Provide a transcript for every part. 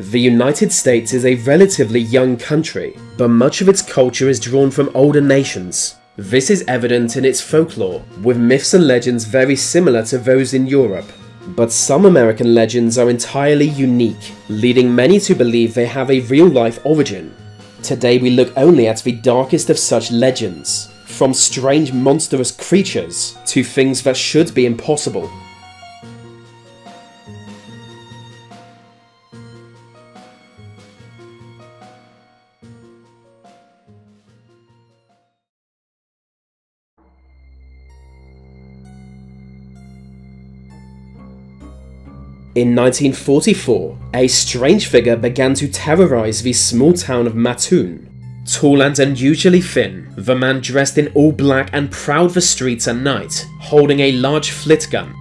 The United States is a relatively young country, but much of its culture is drawn from older nations. This is evident in its folklore, with myths and legends very similar to those in Europe. But some American legends are entirely unique, leading many to believe they have a real-life origin. Today we look only at the darkest of such legends, from strange monstrous creatures to things that should be impossible. In 1944, a strange figure began to terrorize the small town of Mattoon. Tall and unusually thin, the man dressed in all black and prowled the streets at night, holding a large flit gun.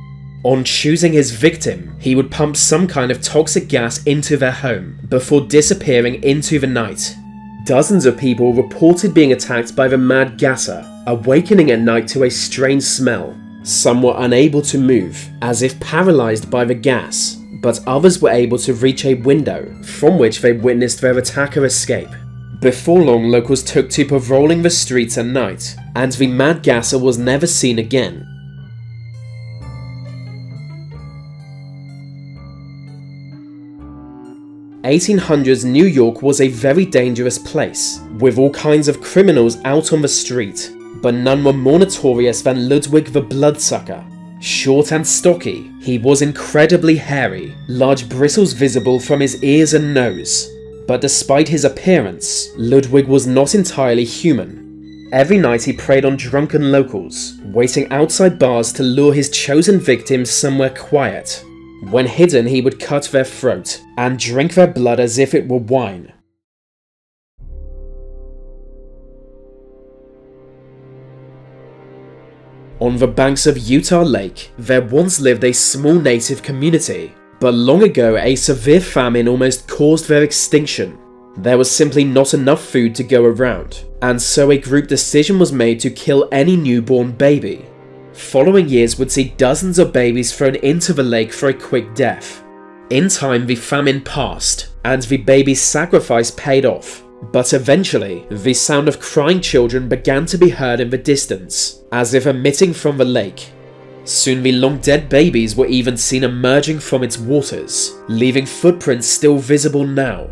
On choosing his victim, he would pump some kind of toxic gas into their home, before disappearing into the night. Dozens of people reported being attacked by the Mad Gasser, awakening at night to a strange smell. Some were unable to move, as if paralyzed by the gas, but others were able to reach a window, from which they witnessed their attacker escape. Before long, locals took to patrolling the streets at night, and the Mad Gasser was never seen again. In the 1800s, New York was a very dangerous place, with all kinds of criminals out on the street. But none were more notorious than Ludwig the Bloodsucker. Short and stocky, he was incredibly hairy, large bristles visible from his ears and nose. But despite his appearance, Ludwig was not entirely human. Every night he preyed on drunken locals, waiting outside bars to lure his chosen victims somewhere quiet. When hidden, he would cut their throat and drink their blood as if it were wine. On the banks of Utah Lake, there once lived a small native community, but long ago a severe famine almost caused their extinction. There was simply not enough food to go around, and so a group decision was made to kill any newborn baby. Following years would see dozens of babies thrown into the lake for a quick death. In time, the famine passed, and the baby's sacrifice paid off. But eventually, the sound of crying children began to be heard in the distance, as if emitting from the lake. Soon the long-dead babies were even seen emerging from its waters, leaving footprints still visible now.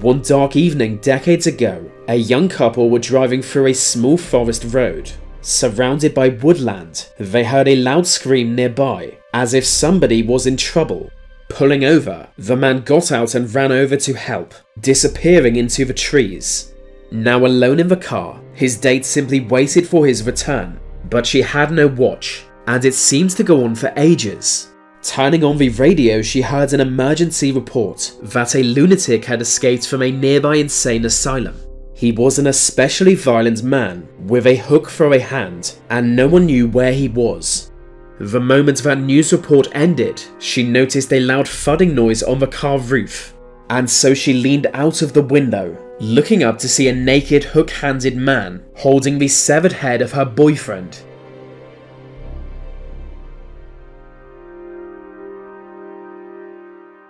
One dark evening decades ago, a young couple were driving through a small forest road. Surrounded by woodland, they heard a loud scream nearby, as if somebody was in trouble. Pulling over, the man got out and ran over to help, disappearing into the trees. Now alone in the car, his date simply waited for his return, but she had no watch, and it seemed to go on for ages. Turning on the radio, she heard an emergency report that a lunatic had escaped from a nearby insane asylum. He was an especially violent man, with a hook for a hand, and no one knew where he was. The moment that news report ended, she noticed a loud thudding noise on the car roof, and so she leaned out of the window, looking up to see a naked, hook-handed man holding the severed head of her boyfriend.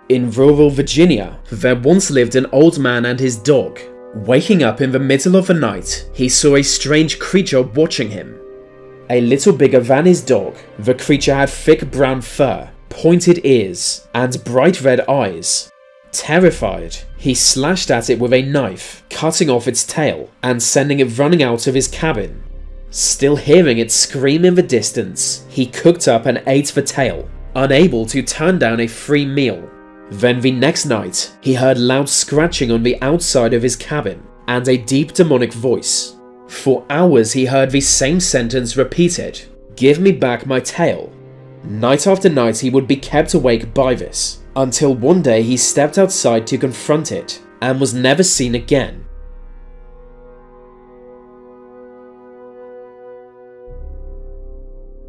In rural Virginia, there once lived an old man and his dog. Waking up in the middle of the night, he saw a strange creature watching him. A little bigger than his dog, the creature had thick brown fur, pointed ears, and bright red eyes. Terrified, he slashed at it with a knife, cutting off its tail and sending it running out of his cabin. Still hearing it scream in the distance, he cooked up and ate the tail, unable to turn down a free meal. Then the next night, he heard loud scratching on the outside of his cabin, and a deep demonic voice. For hours he heard the same sentence repeated, "Give me back my tail." Night after night he would be kept awake by this, until one day he stepped outside to confront it, and was never seen again.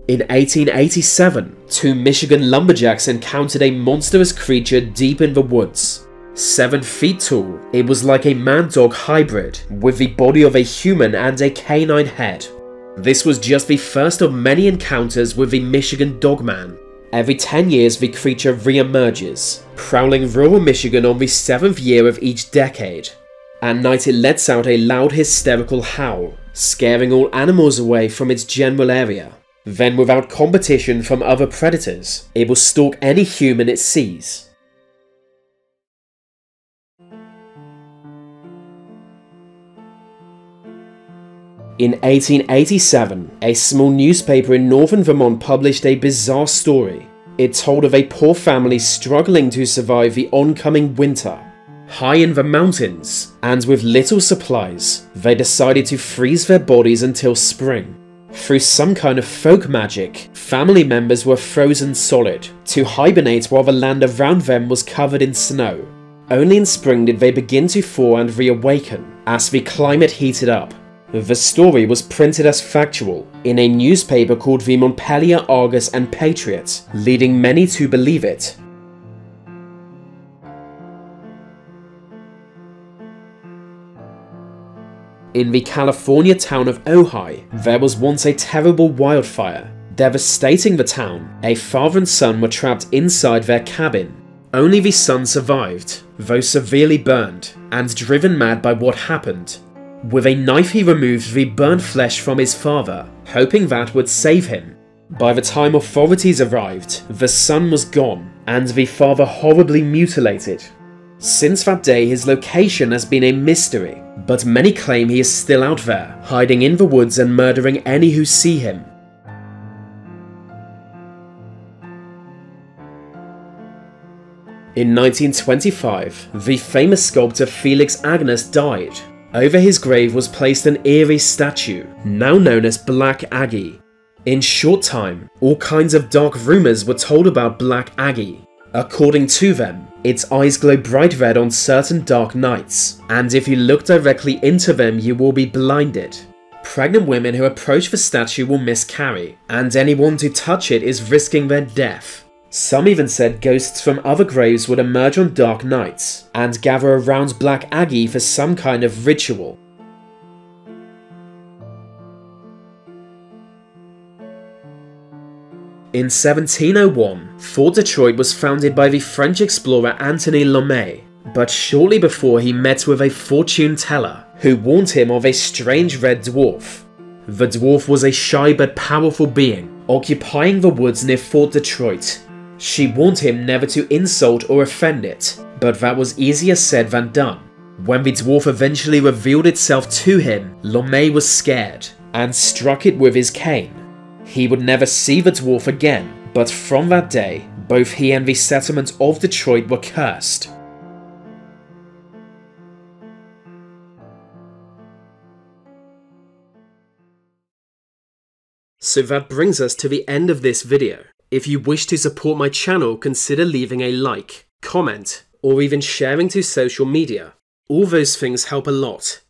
In 1887, two Michigan lumberjacks encountered a monstrous creature deep in the woods. 7 feet tall, it was like a man-dog hybrid, with the body of a human and a canine head. This was just the first of many encounters with the Michigan Dogman. Every 10 years the creature re-emerges, prowling rural Michigan on the 7th year of each decade. At night it lets out a loud hysterical howl, scaring all animals away from its general area. Then, without competition from other predators, it will stalk any human it sees. In 1887, a small newspaper in northern Vermont published a bizarre story. It told of a poor family struggling to survive the oncoming winter. High in the mountains, and with little supplies, they decided to freeze their bodies until spring. Through some kind of folk magic, family members were frozen solid, to hibernate while the land around them was covered in snow. Only in spring did they begin to thaw and reawaken, as the climate heated up. The story was printed as factual, in a newspaper called the Montpelier Argus and Patriot, leading many to believe it. In the California town of Ojai, there was once a terrible wildfire, devastating the town. A father and son were trapped inside their cabin. Only the son survived, though severely burned, and driven mad by what happened. With a knife he removed the burnt flesh from his father, hoping that would save him. By the time authorities arrived, the son was gone, and the father horribly mutilated. Since that day, his location has been a mystery, but many claim he is still out there, hiding in the woods and murdering any who see him. In 1925, the famous sculptor Felix Agnes died. Over his grave was placed an eerie statue, now known as Black Aggie. In short time, all kinds of dark rumors were told about Black Aggie. According to them, its eyes glow bright red on certain dark nights, and if you look directly into them you will be blinded. Pregnant women who approach the statue will miscarry, and anyone to touch it is risking their death. Some even said ghosts from other graves would emerge on dark nights, and gather around Black Aggie for some kind of ritual. In 1701, Fort Detroit was founded by the French explorer Anthony Lemay, but shortly before he met with a fortune teller, who warned him of a strange red dwarf. The dwarf was a shy but powerful being, occupying the woods near Fort Detroit. She warned him never to insult or offend it, but that was easier said than done. When the dwarf eventually revealed itself to him, Lemay was scared, and struck it with his cane. He would never see the dwarf again, but from that day, both he and the settlement of Detroit were cursed. So that brings us to the end of this video. If you wish to support my channel, consider leaving a like, comment, or even sharing to social media. All those things help a lot.